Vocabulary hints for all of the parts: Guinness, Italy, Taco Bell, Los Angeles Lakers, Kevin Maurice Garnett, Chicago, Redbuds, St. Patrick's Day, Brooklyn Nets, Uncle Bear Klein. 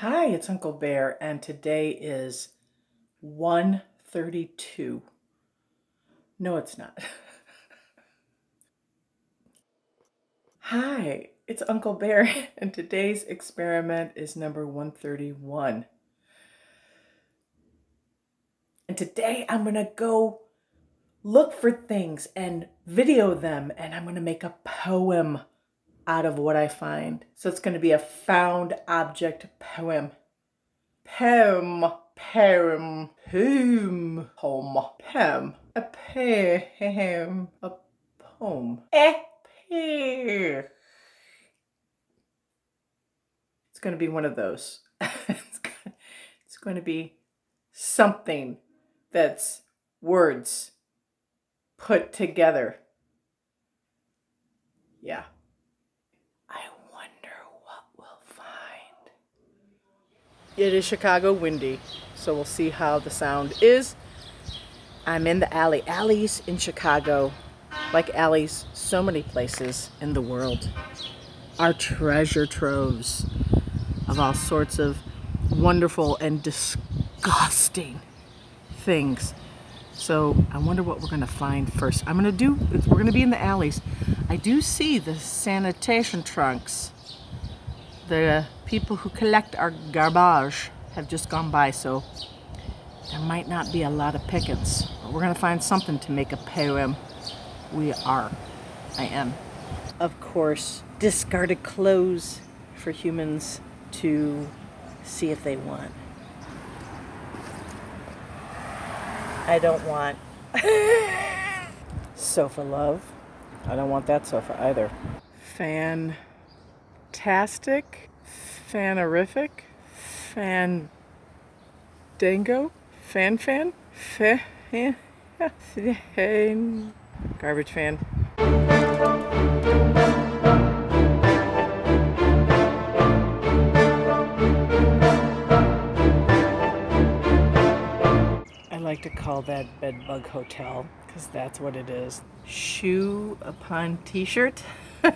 Hi, it's Uncle Bear, and today is 1:32. No, it's not. Hi, it's Uncle Bear, and today's experiment is number 131. And today I'm gonna go look for things and video them, and I'm gonna make a poem out of what I find. So it's gonna be a found object poem. A poem. It's gonna be one of those. It's gonna be something that's words put together. Yeah. It is Chicago windy, so we'll see how the sound is. I'm in the alley. Alleys in Chicago, like alleys so many places in the world, are treasure troves of all sorts of wonderful and disgusting things. So I wonder what we're gonna find first. We're gonna be in the alleys. I do see the sanitation trunks. The people who collect our garbage have just gone by, so there might not be a lot of pickings. But we're gonna find something to make a poem. I am. Of course, discarded clothes for humans to see if they want. I don't want sofa love. I don't want that sofa either. Fantastic, fanorific, fandango, fan, garbage fan. I like to call that bedbug hotel because that's what it is. Shoe upon t-shirt. I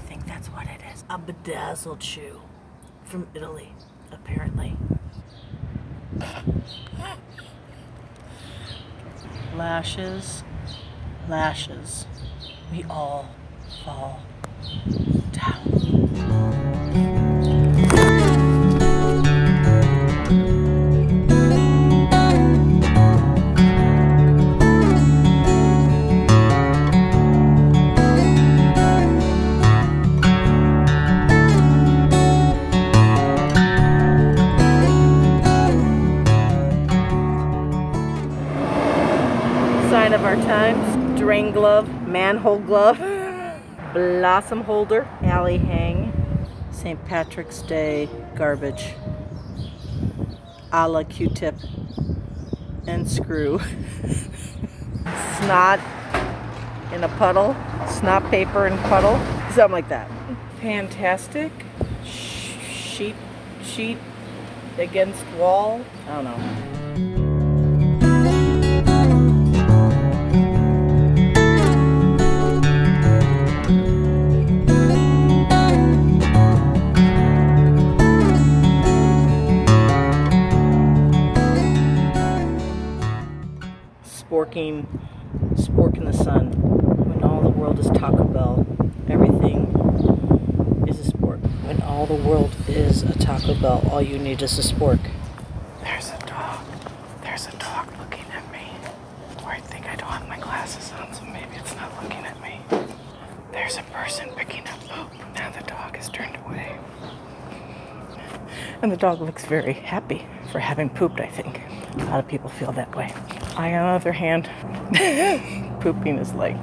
think that's what it is. A bedazzled shoe from Italy, apparently. Lashes, lashes. We all fall down. Of our times. Drain glove, manhole glove, blossom holder, alley hang, St. Patrick's Day garbage, a la Q-tip, and screw. Snot in a puddle, snot paper in puddle, something like that. Fantastic, sheet against wall, I don't know. Spork in the sun. When all the world is Taco Bell, everything is a spork. When all the world is a Taco Bell, all you need is a spork. There's a dog. There's a dog looking at me. Or I think I don't have my glasses on, so maybe it's not looking at me. There's a person picking up poop. Now the dog is turned away. And the dog looks very happy for having pooped, I think. A lot of people feel that way. I, on the other hand, pooping is like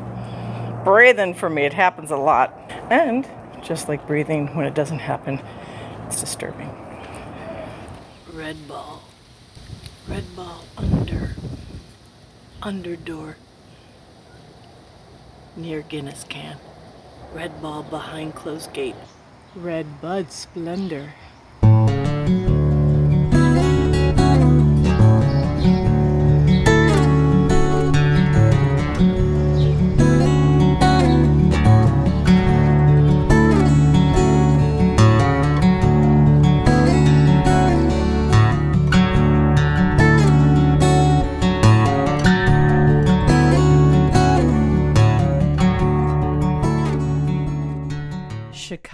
breathing for me. It happens a lot. And just like breathing, when it doesn't happen, it's disturbing. Red ball under door, near Guinness can. Red ball behind closed gate. Red bud splendor.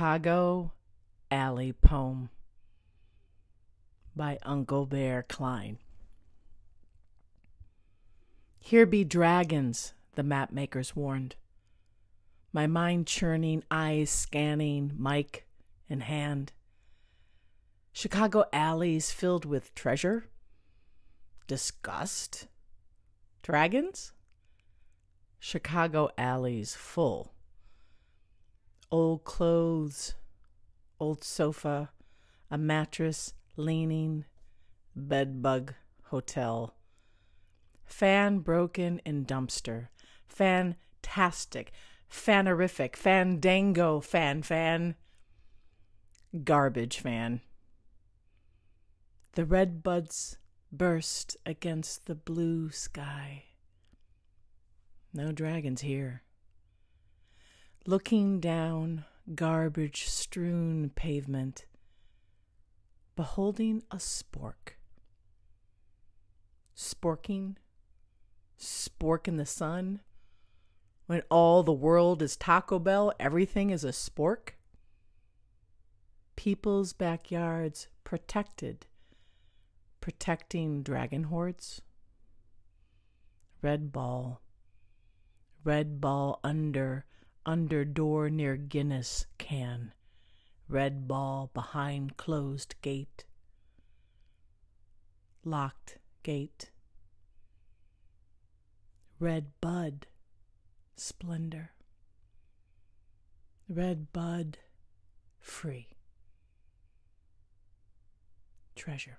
Chicago Alley Poem by Uncle Bear Klein. Here be dragons, the mapmakers warned, my mind churning, eyes scanning, mic in hand. Chicago alleys filled with treasure, disgust, dragons, Chicago alleys full. Old clothes, old sofa, a mattress leaning, bedbug hotel. Fan broken in dumpster, fantastic, fanerific, fandango, fan, garbage fan. The red buds burst against the blue sky. No dragons here. Looking down garbage-strewn pavement, beholding a spork. Sporking, spork in the sun, when all the world is Taco Bell, everything is a spork. People's backyards protected, protecting dragon hordes. Red ball under door near Guinness can, red ball behind closed gate, locked gate, red bud, splendor, red bud, free, treasure.